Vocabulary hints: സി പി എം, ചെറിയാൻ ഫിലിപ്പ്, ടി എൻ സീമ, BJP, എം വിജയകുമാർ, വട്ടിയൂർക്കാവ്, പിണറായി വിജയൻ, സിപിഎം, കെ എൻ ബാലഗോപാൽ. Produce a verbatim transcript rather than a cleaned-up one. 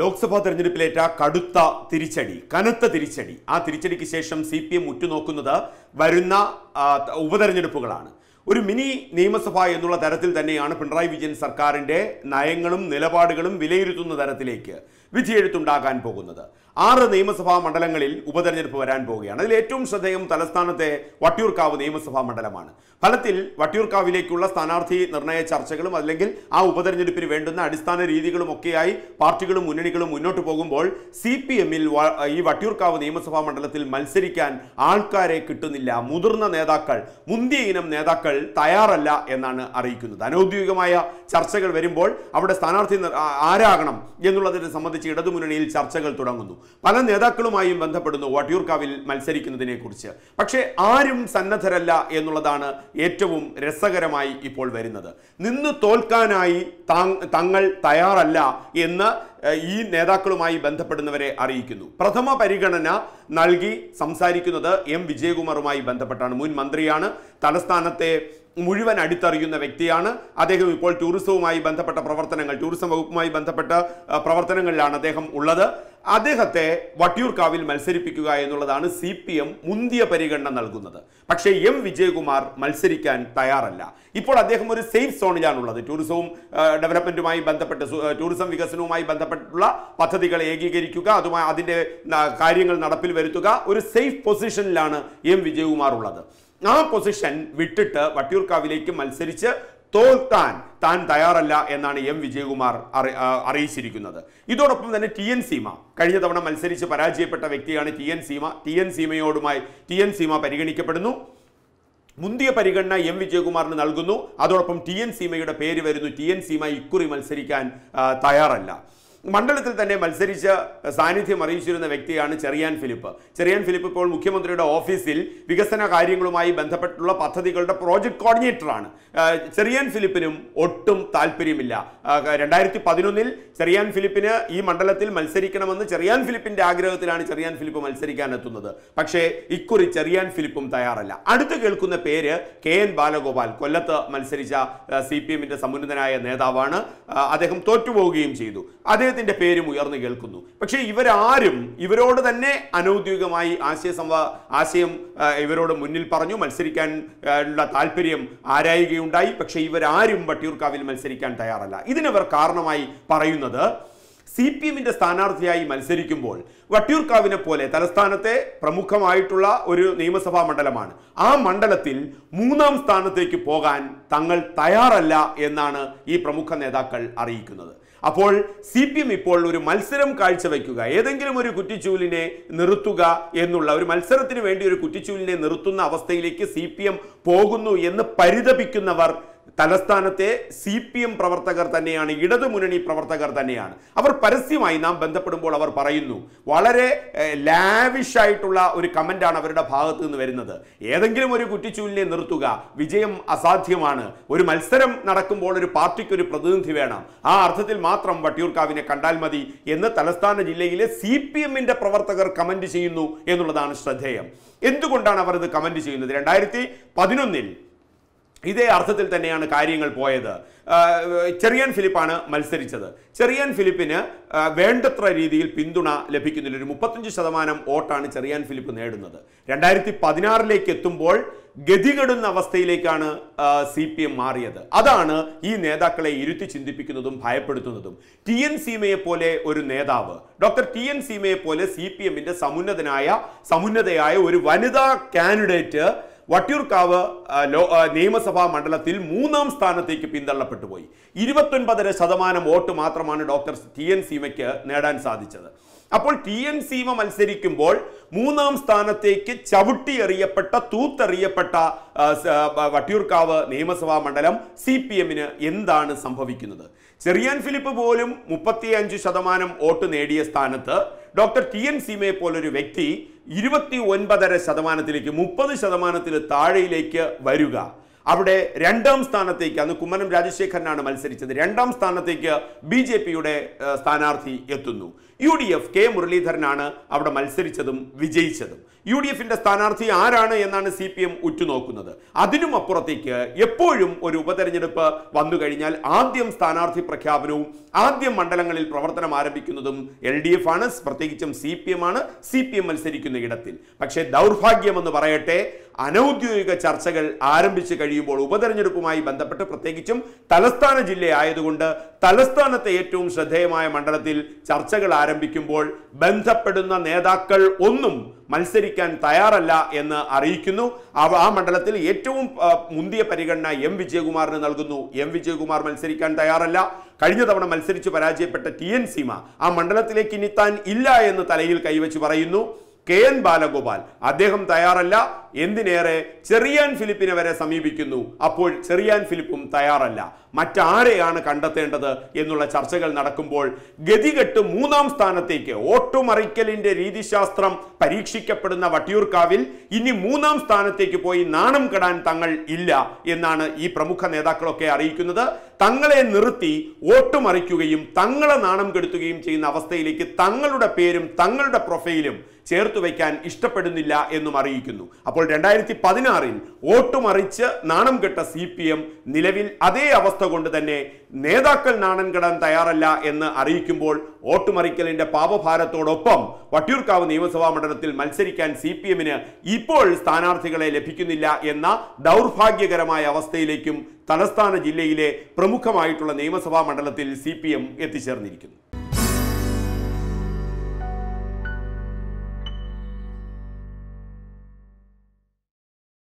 ലോക്സഭാ തെരഞ്ഞെടുപ്പിലേറ്റ കടുത്ത തിരിച്ചടി, കനത്ത തിരിച്ചടി, ആ തിരിച്ചടിക്ക് ശേഷം സി പി എം ഉറ്റുനോക്കുന്നത് വരുന്ന ഉപതെരഞ്ഞെടുപ്പുകളാണ്. ഒരു മിനി നിയമസഭ എന്നുള്ള തരത്തിൽ തന്നെയാണ് പിണറായി വിജയൻ സർക്കാരിൻ്റെ നയങ്ങളും നിലപാടുകളും വിലയിരുത്തുന്ന തരത്തിലേക്ക് വിധിയെഴുത്തുണ്ടാകാൻ പോകുന്നത്. ആറ് നിയമസഭാ മണ്ഡലങ്ങളിൽ ഉപതെരഞ്ഞെടുപ്പ് വരാൻ പോവുകയാണ്. അതിൽ ഏറ്റവും ശ്രദ്ധേയം തലസ്ഥാനത്തെ വട്ടിയൂർക്കാവ് നിയമസഭാ മണ്ഡലമാണ്. ഫലത്തിൽ വട്ടിയൂർക്കാവിലേക്കുള്ള സ്ഥാനാർത്ഥി നിർണയ ചർച്ചകളും അല്ലെങ്കിൽ ആ ഉപതെരഞ്ഞെടുപ്പിന് വേണ്ടുന്ന അടിസ്ഥാന രീതികളും ഒക്കെയായി പാർട്ടികളും മുന്നണികളും മുന്നോട്ട് പോകുമ്പോൾ സി പി എമ്മിൽ ഈ വട്ടിയൂർക്കാവ് നിയമസഭാ മണ്ഡലത്തിൽ മത്സരിക്കാൻ ആൾക്കാരെ കിട്ടുന്നില്ല. മുതിർന്ന നേതാക്കൾ, മുന്തിയ ഇനം നേതാക്കൾ തയ്യാറല്ല എന്നാണ് അറിയിക്കുന്നത്. അനൌദ്യോഗികമായ ചർച്ചകൾ വരുമ്പോൾ അവിടെ സ്ഥാനാർത്ഥി ആരാകണം എന്നുള്ളതിനെ സംബന്ധിച്ച് ഇടതുമുന്നണിയിൽ ചർച്ചകൾ തുടങ്ങുന്നു. പല നേതാക്കളുമായും ബന്ധപ്പെടുന്നു വട്ടിയൂർക്കാവിൽ മത്സരിക്കുന്നതിനെ കുറിച്ച്. പക്ഷേ ആരും സന്നദ്ധരല്ല എന്നുള്ളതാണ് ഏറ്റവും രസകരമായി ഇപ്പോൾ വരുന്നത്. നിന്ന് തോൽക്കാനായി തങ്ങൾ തയ്യാറല്ല എന്ന് ഈ നേതാക്കളുമായി ബന്ധപ്പെടുന്നവരെ അറിയിക്കുന്നു. പ്രഥമ പരിഗണന നൽകി സംസാരിക്കുന്നത് എം വിജയകുമാറുമായി ബന്ധപ്പെട്ടാണ്. മുൻ മന്ത്രിയാണ്, തലസ്ഥാനത്തെ മുഴുവൻ അടുത്തറിയുന്ന വ്യക്തിയാണ്. അദ്ദേഹം ഇപ്പോൾ ടൂറിസവുമായി ബന്ധപ്പെട്ട പ്രവർത്തനങ്ങൾ, ടൂറിസം വകുപ്പുമായി ബന്ധപ്പെട്ട പ്രവർത്തനങ്ങളിലാണ് അദ്ദേഹം ഉള്ളത്. അദ്ദേഹത്തെ വട്ടിയൂർക്കാവിൽ മത്സരിപ്പിക്കുക എന്നുള്ളതാണ് സി പി എം മുന്തിയ പരിഗണന നൽകുന്നത്. പക്ഷേ എം വിജയകുമാർ മത്സരിക്കാൻ തയ്യാറല്ല. ഇപ്പോൾ അദ്ദേഹം ഒരു സേഫ് സോണിലാണുള്ളത്. ടൂറിസവും ഡെവലപ്മെൻറ്റുമായി ബന്ധപ്പെട്ട്, ടൂറിസം വികസനവുമായി ബന്ധപ്പെട്ടുള്ള പദ്ധതികൾ ഏകീകരിക്കുക, അതുമായി അതിൻ്റെ കാര്യങ്ങൾ നടപ്പിൽ വരുത്തുക, ഒരു സേഫ് പൊസിഷനിലാണ് എം വിജയകുമാർ ഉള്ളത്. ആ പൊസിഷൻ വിട്ടിട്ട് വട്ടിയൂർക്കാവിലേക്ക് മത്സരിച്ച് തോൽക്കാൻ താൻ തയ്യാറല്ല എന്നാണ് എം വിജയകുമാർ അറിയിച്ചിരിക്കുന്നത്. ഇതോടൊപ്പം തന്നെ ടി എൻ സീമ, കഴിഞ്ഞ തവണ മത്സരിച്ച് പരാജയപ്പെട്ട വ്യക്തിയാണ് ടി എൻ സീമ. T N സീമയോടുമായി ടി എൻ സീമ പരിഗണിക്കപ്പെടുന്നു. മുന്തിയ പരിഗണന എം വിജയകുമാറിന് നൽകുന്നു. അതോടൊപ്പം ടി എൻ സീമയുടെ പേര് വരുന്നു. ടി എൻ സീമ ഇക്കുറി മത്സരിക്കാൻ തയ്യാറല്ല. മണ്ഡലത്തിൽ തന്നെ മത്സരിച്ച് സാന്നിധ്യം അറിയിച്ചിരുന്ന വ്യക്തിയാണ് ചെറിയാൻ ഫിലിപ്പ്. ചെറിയാൻ ഫിലിപ്പ് ഇപ്പോൾ മുഖ്യമന്ത്രിയുടെ ഓഫീസിൽ വികസന കാര്യങ്ങളുമായി ബന്ധപ്പെട്ടുള്ള പദ്ധതികളുടെ പ്രോജക്ട് കോർഡിനേറ്ററാണ്. ചെറിയാൻ ഫിലിപ്പിനും ഒട്ടും താല്പര്യമില്ല. രണ്ടായിരത്തി പതിനൊന്നിൽ ചെറിയാൻ ഫിലിപ്പിന് ഈ മണ്ഡലത്തിൽ മത്സരിക്കണമെന്ന് ചെറിയാൻ ഫിലിപ്പിൻ്റെ ആഗ്രഹത്തിലാണ് ചെറിയാൻ ഫിലിപ്പ് മത്സരിക്കാൻ എത്തുന്നത്. പക്ഷേ ഇക്കുറി ചെറിയാൻ ഫിലിപ്പും തയ്യാറല്ല. അടുത്ത് കേൾക്കുന്ന പേര് കെ എൻ ബാലഗോപാൽ. കൊല്ലത്ത് മത്സരിച്ച സി പി എമ്മിൻ്റെ സമുന്നതനായ നേതാവാണ്. അദ്ദേഹം തോറ്റുപോവുകയും ചെയ്തു. അദ്ദേഹത്തെ ത്തിന്റെ പേരും ഉയർന്നു കേൾക്കുന്നു. പക്ഷേ ഇവരാരും ഇവരോട് തന്നെ അനൌദ്യോഗികമായി ആശയ സംവാ ആശയം ഇവരോട് മുന്നിൽ പറഞ്ഞു. മത്സരിക്കാൻ ഉള്ള താല്പര്യം ആരായുകയുണ്ടായി. പക്ഷേ ഇവരാരും വട്ടിയൂർക്കാവിൽ മത്സരിക്കാൻ തയ്യാറല്ല. ഇതിനവർ കാരണമായി പറയുന്നത്, സി പി എമ്മിൻ്റെ സ്ഥാനാർത്ഥിയായി മത്സരിക്കുമ്പോൾ വട്ടിയൂർക്കാവിനെ പോലെ തലസ്ഥാനത്തെ പ്രമുഖമായിട്ടുള്ള ഒരു നിയമസഭാ മണ്ഡലമാണ്, ആ മണ്ഡലത്തിൽ മൂന്നാം സ്ഥാനത്തേക്ക് പോകാൻ തങ്ങൾ തയ്യാറല്ല എന്നാണ് ഈ പ്രമുഖ നേതാക്കൾ അറിയിക്കുന്നത്. അപ്പോൾ സി പി എം ഇപ്പോൾ ഒരു മത്സരം കാഴ്ചവെക്കുക, ഏതെങ്കിലും ഒരു കുറ്റിച്ചൂലിനെ നിർത്തുക എന്നുള്ള ഒരു മത്സരത്തിന് വേണ്ടി ഒരു കുറ്റിച്ചൂലിനെ നിർത്തുന്ന അവസ്ഥയിലേക്ക് സി പി എം പോകുന്നു എന്ന് പരിതപിക്കുന്നവർ തലസ്ഥാനത്തെ സി പി എം പ്രവർത്തകർ തന്നെയാണ്, ഇടതുമുന്നണി പ്രവർത്തകർ തന്നെയാണ്. അവർ പരസ്യമായി നാം ബന്ധപ്പെടുമ്പോൾ അവർ പറയുന്നു, വളരെ ലാവിഷായിട്ടുള്ള ഒരു കമൻ്റാണ് അവരുടെ ഭാഗത്തു നിന്ന് വരുന്നത്. ഏതെങ്കിലും ഒരു കുറ്റിച്ചൂലിനെ നിർത്തുക, വിജയം അസാധ്യമാണ്, ഒരു മത്സരം നടക്കുമ്പോൾ ഒരു പാർട്ടിക്ക് ഒരു പ്രതിനിധി വേണം, ആ അർത്ഥത്തിൽ മാത്രം വട്ടിയൂർക്കാവിനെ കണ്ടാൽ മതി എന്ന് തലസ്ഥാന ജില്ലയിലെ സി പി എമ്മിൻ്റെ പ്രവർത്തകർ കമൻ്റ് ചെയ്യുന്നു എന്നുള്ളതാണ് ശ്രദ്ധേയം. എന്തുകൊണ്ടാണ് അവർ ഇത് കമൻ്റ് ചെയ്യുന്നത്? രണ്ടായിരത്തി പതിനൊന്നിൽ ഇതേ അർത്ഥത്തിൽ തന്നെയാണ് കാര്യങ്ങൾ പോയത്. ചെറിയാൻ ഫിലിപ്പാണ് മത്സരിച്ചത്. ചെറിയാൻ ഫിലിപ്പിന് വേണ്ടത്ര രീതിയിൽ പിന്തുണ ലഭിക്കുന്നില്ല. ഒരു മുപ്പത്തഞ്ച് ശതമാനം വോട്ടാണ് ചെറിയാൻ ഫിലിപ്പ് നേടുന്നത്. രണ്ടായിരത്തി പതിനാറിലേക്ക് എത്തുമ്പോൾ ഗതികെടുന്ന അവസ്ഥയിലേക്കാണ് സി പി എം മാറിയത്. അതാണ് ഈ നേതാക്കളെ ഇരുത്തി ചിന്തിപ്പിക്കുന്നതും ഭയപ്പെടുത്തുന്നതും. ടി എൻ സീമയെ പോലെ ഒരു നേതാവ്, ഡോക്ടർ ടി എൻ സീമയെ പോലെ സി പി എമ്മിൻ്റെ സമുന്നതനായ സമുന്നതയായ ഒരു വനിതാ കാൻഡിഡേറ്റ് വട്ടിയൂർക്കാവ് ലോ നിയമസഭാ മണ്ഡലത്തിൽ മൂന്നാം സ്ഥാനത്തേക്ക് പിന്തള്ളപ്പെട്ടു പോയി. ഇരുപത്തൊൻപതര ശതമാനം വോട്ട് മാത്രമാണ് ഡോക്ടർ ടി എൻ സീമയ്ക്ക് നേടാൻ സാധിച്ചത്. അപ്പോൾ ടി എൻ സീമ മത്സരിക്കുമ്പോൾ മൂന്നാം സ്ഥാനത്തേക്ക് ചവിട്ടിയെറിയപ്പെട്ട, തൂത്തെറിയപ്പെട്ട വട്ടിയൂർക്കാവ് നിയമസഭാ മണ്ഡലം സി പി എമ്മിന് എന്താണ് സംഭവിക്കുന്നത്? ചെറിയാൻ ഫിലിപ്പ് പോലും മുപ്പത്തി അഞ്ച് ശതമാനം വോട്ട് നേടിയ സ്ഥാനത്ത് ഡോക്ടർ ടി എൻ സീമയെ പോലൊരു വ്യക്തി ഇരുപത്തി ഒൻപതര ശതമാനത്തിലേക്ക്, മുപ്പത് ശതമാനത്തിന് താഴെയിലേക്ക് വരിക, Abde random Stanathik and the Kumanam Rajashekhanana Malsarich, the random Stanathik, B J P Ude Stanarthi Yetunu. U D F K Muralidharanana, Avada Malsarichadum, Vijayichadum. U D F in the Stanarthi Arana Yanana C P M Utunokunada. Adinum Aporathik, Yepolum or Upatanapa, Vandu Gadinal, Adium Stanarthi Prakabru, Adium Mandalangal Provatana Arabicunum, L D F Anas, Pratichum C P M Ana, C P M Malsaricunigatil. Pakshe Daurfagiam on the Variate, Anaudiga Charchagal, Aramichikadi. ഉപതെരഞ്ഞെടുപ്പുമായി ബന്ധപ്പെട്ട് പ്രത്യേകിച്ചും തലസ്ഥാന ജില്ലയായതുകൊണ്ട് തലസ്ഥാനത്തെ ഏറ്റവും ശ്രദ്ധേയമായ മണ്ഡലത്തിൽ ചർച്ചകൾ ആരംഭിക്കുമ്പോൾ ബന്ധപ്പെടുന്ന നേതാക്കൾ ഒന്നും മത്സരിക്കാൻ തയ്യാറല്ല എന്ന് അറിയിക്കുന്നു ആ മണ്ഡലത്തിൽ ഏറ്റവും മുന്തിയ പരിഗണന എം വിജയകുമാറിന് നൽകുന്നു എം വിജയകുമാർ മത്സരിക്കാൻ തയ്യാറല്ല കഴിഞ്ഞ തവണ മത്സരിച്ച് പരാജയപ്പെട്ട ടിഎൻ സീമ ആ മണ്ഡലത്തിലേക്ക് ഇനി താൻ ഇല്ല എന്ന് തലയിൽ കൈവച്ച് പറയുന്നു K N Balagopal, Adeham Tayaralla, Endinere, Cherian Philippine Vera Samibikinu, Apol Cherian Philippum Tayaralla, Matare Ana Kandatenda, Yenula Charchagal Narakumbol, Gedigat to Munam Stanateke, Otto Marikel in the Ridi Shastram, Parikshikapadana Vatiurkavil, Inni Munam Stanateke Poi, Nanam Kadan Tangal Illa, Yenana I Pramuka Nedakroke Arikunada, Tangal and Nurti, Otto Marikugim, Tangal Nanam Gurtugim, Chinavasteliki, Tangal da Perim, Tangal da Profilum. ചേർത്തു വെക്കാൻ ഇഷ്ടപ്പെടുന്നില്ല എന്നും അറിയിക്കുന്നു അപ്പോൾ രണ്ടായിരത്തി പതിനാറിൽ vote മറിച്ച് നാണം കെട്ട സിപിഎം നിലവിൽ അതേ അവസ്ഥ കൊണ്ട് തന്നെ നേതാക്കൾ നാണം കെടാൻ തയ്യാറല്ല എന്ന് അറിയിക്കുമ്പോൾ വോട്ട് മറിക്കലിന്റെ പാപഭാരത്തോടൊപ്പം വട്ടിയൂർക്കാവ് നിയമസഭാ മണ്ഡലത്തിൽ മത്സരിക്കാൻ സിപിഎമ്മിന് ഇപ്പോൾ സ്ഥാനാർത്ഥികളെ ലഭിക്കുന്നില്ല എന്ന ദൗർഭാഗ്യകരമായ അവസ്ഥയിലേക്കും തലസ്ഥാന ജില്ലയിലെ പ്രമുഖമായിട്ടുള്ള നിയമസഭാ മണ്ഡലത്തിൽ സിപിഎം എത്തിച്ചേർന്നിരിക്കുന്നു